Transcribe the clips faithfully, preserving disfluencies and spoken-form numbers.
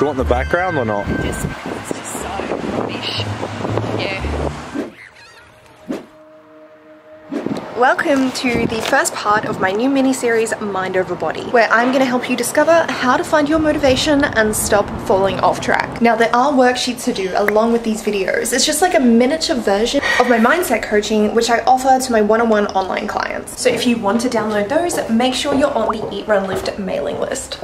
you want the background or not? Just, it's just so rubbish. Yeah. Welcome to the first part of my new mini-series, Mind Over Body, where I'm going to help you discover how to find your motivation and stop falling off track. Now, there are worksheets to do along with these videos. It's just like a miniature version of my mindset coaching, which I offer to my one-on-one online clients. So if you want to download those, make sure you're on the Eat, Run, Lift mailing list.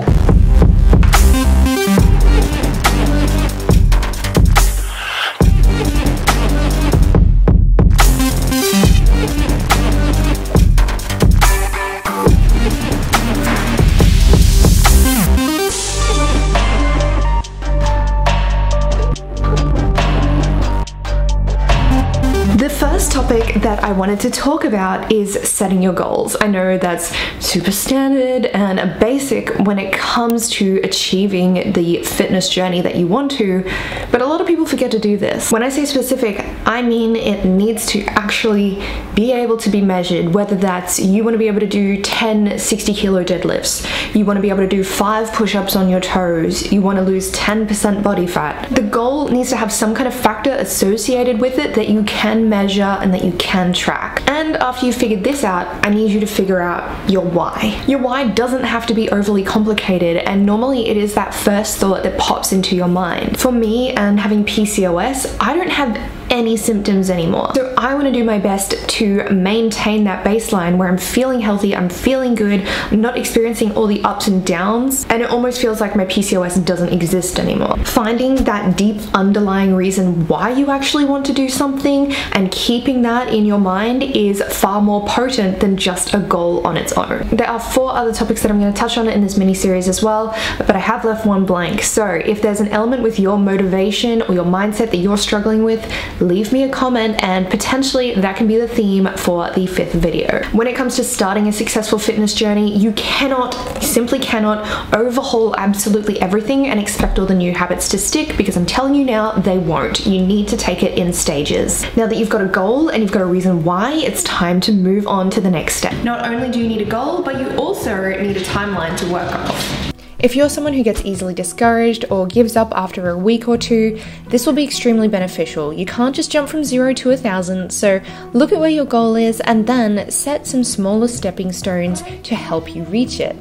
That I wanted to talk about is setting your goals. I know that's super standard and basic when it comes to achieving the fitness journey that you want to, but a lot of people forget to do this. When I say specific, I mean it needs to actually be able to be measured, whether that's you want to be able to do ten sixty kilo deadlifts, you want to be able to do five push-ups on your toes, you want to lose ten percent body fat. The goal needs to have some kind of factor associated with it that you can measure and that you can track. And after you've figured this out, I need you to figure out your why. Your why doesn't have to be overly complicated, and normally it is that first thought that pops into your mind. For me and having P C O S, I don't have any symptoms anymore. So I want to do my best to maintain that baseline where I'm feeling healthy, I'm feeling good, I'm not experiencing all the ups and downs, and it almost feels like my P C O S doesn't exist anymore. Finding that deep underlying reason why you actually want to do something and keeping that in your mind is far more potent than just a goal on its own. There are four other topics that I'm going to touch on in this mini series as well, but I have left one blank. So if there's an element with your motivation or your mindset that you're struggling with, leave me a comment, and potentially that can be the theme for the fifth video. When it comes to starting a successful fitness journey, you cannot, simply cannot, overhaul absolutely everything and expect all the new habits to stick, because I'm telling you now, they won't. You need to take it in stages. Now that you've got a goal and you've got a reason why, it's time to move on to the next step. Not only do you need a goal, but you also need a timeline to work off. If you're someone who gets easily discouraged or gives up after a week or two, this will be extremely beneficial. You can't just jump from zero to a thousand, so look at where your goal is and then set some smaller stepping stones to help you reach it.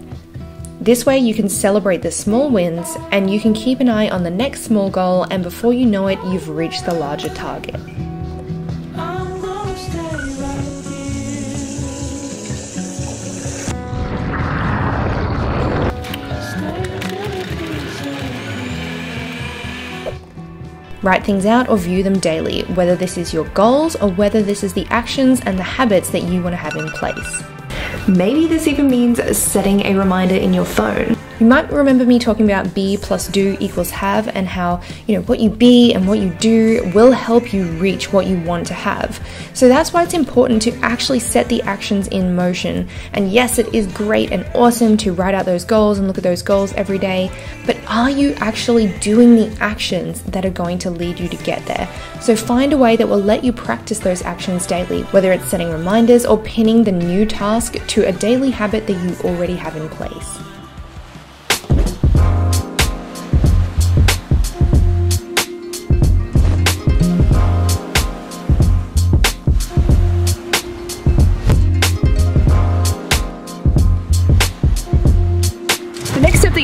This way you can celebrate the small wins, and you can keep an eye on the next small goal, and before you know it, you've reached the larger target. Write things out or view them daily, whether this is your goals or whether this is the actions and the habits that you want to have in place. Maybe this even means setting a reminder in your phone. You might remember me talking about be plus do equals have, and how, you know, what you be and what you do will help you reach what you want to have. So that's why it's important to actually set the actions in motion. And yes, it is great and awesome to write out those goals and look at those goals every day, but are you actually doing the actions that are going to lead you to get there? So find a way that will let you practice those actions daily, whether it's setting reminders or pinning the new task to a daily habit that you already have in place.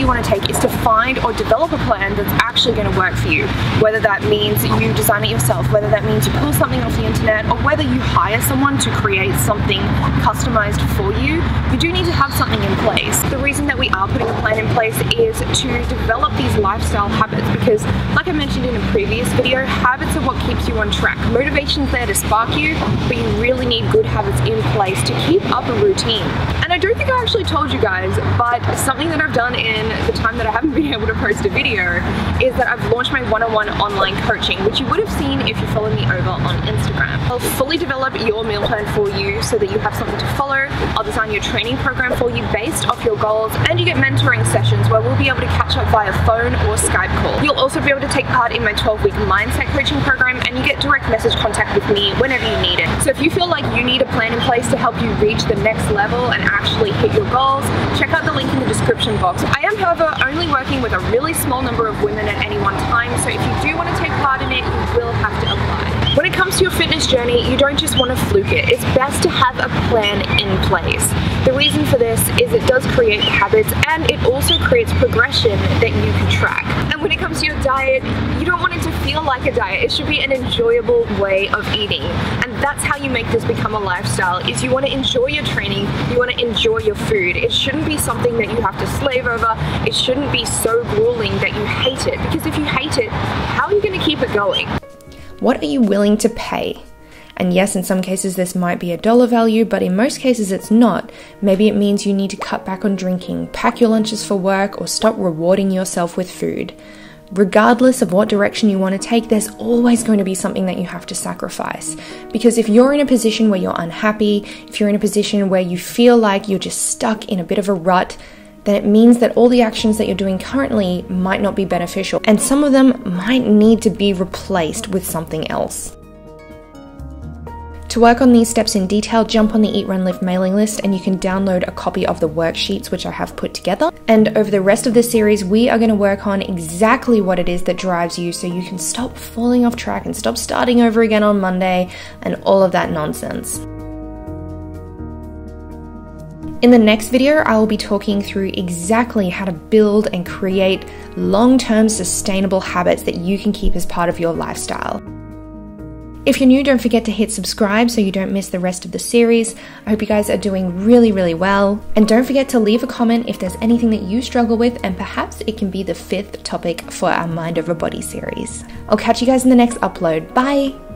To take is to find or develop a plan that's actually going to work for you, whether that means you design it yourself, whether that means you pull something off the internet, or whether you hire someone to create something customized for you. You do need to have something in place. The reason that we are putting a plan in place is to develop these lifestyle habits, because like I mentioned in a previous video, habits are what keeps you on track. Motivation's there to spark you, but you really need good habits in place to keep up a routine. And I don't think I actually told you guys, but something that I've done in the time that I haven't been able to post a video is that I've launched my one-on-one online coaching, which you would have seen if you follow me over on Instagram. I'll fully develop your meal plan for you so that you have something to follow. I'll design your training program for you based off your goals, and you get mentoring sessions where we'll be able to catch up via phone or Skype call. You'll also be able to take part in my twelve-week mindset coaching program, and you get direct message contact with me whenever you need it. So if you feel like you need a plan in place to help you reach the next level and actually hit your goals, check out the link in the description box. I am, however, only working working with a really small number of women at any one time, so if you do want to take part in it, you will have to apply. When it comes to your fitness journey, you don't just want to fluke it. It's best to have a plan in place. The reason for this is it does create habits, and it also creates progression that you can track. And when it comes to your diet, you don't want it to feel like a diet. It should be an enjoyable way of eating. And that's how you make this become a lifestyle, is you want to enjoy your training, you want to enjoy your food. It shouldn't be something that you have to slave over. It shouldn't be so grueling that you hate it, because if you hate it, how are you going to keep it going? What are you willing to pay? And yes, in some cases this might be a dollar value, but in most cases it's not. Maybe it means you need to cut back on drinking, pack your lunches for work, or stop rewarding yourself with food. Regardless of what direction you want to take, there's always going to be something that you have to sacrifice. Because if you're in a position where you're unhappy, if you're in a position where you feel like you're just stuck in a bit of a rut, then it means that all the actions that you're doing currently might not be beneficial, and some of them might need to be replaced with something else. To work on these steps in detail, jump on the Eat, Run, Lift mailing list and you can download a copy of the worksheets which I have put together. And over the rest of this series, we are going to work on exactly what it is that drives you so you can stop falling off track and stop starting over again on Monday and all of that nonsense. In the next video, I will be talking through exactly how to build and create long-term sustainable habits that you can keep as part of your lifestyle. If you're new, don't forget to hit subscribe so you don't miss the rest of the series. I hope you guys are doing really, really well. And don't forget to leave a comment if there's anything that you struggle with, and perhaps it can be the fifth topic for our Mind Over Body series. I'll catch you guys in the next upload. Bye!